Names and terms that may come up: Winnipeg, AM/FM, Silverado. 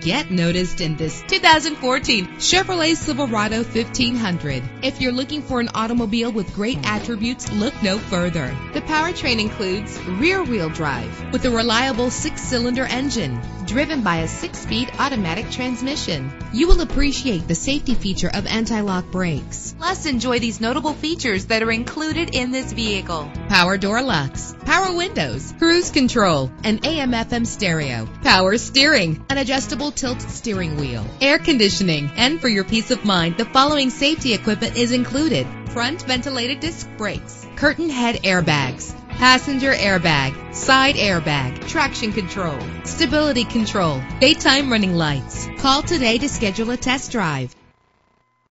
Get noticed in this 2014 Chevrolet Silverado 1500. If you're looking for an automobile with great attributes, look no further. The powertrain includes rear-wheel drive with a reliable 6-cylinder engine driven by a 6-speed automatic transmission. You will appreciate the safety feature of anti-lock brakes. Plus, enjoy these notable features that are included in this vehicle: power door locks, power windows, cruise control, an AM/FM stereo, power steering, an adjustable tilt steering wheel, air conditioning, and for your peace of mind, the following safety equipment is included: front ventilated disc brakes, curtain head airbags, passenger airbag, side airbag, traction control, stability control, daytime running lights. Call today to schedule a test drive.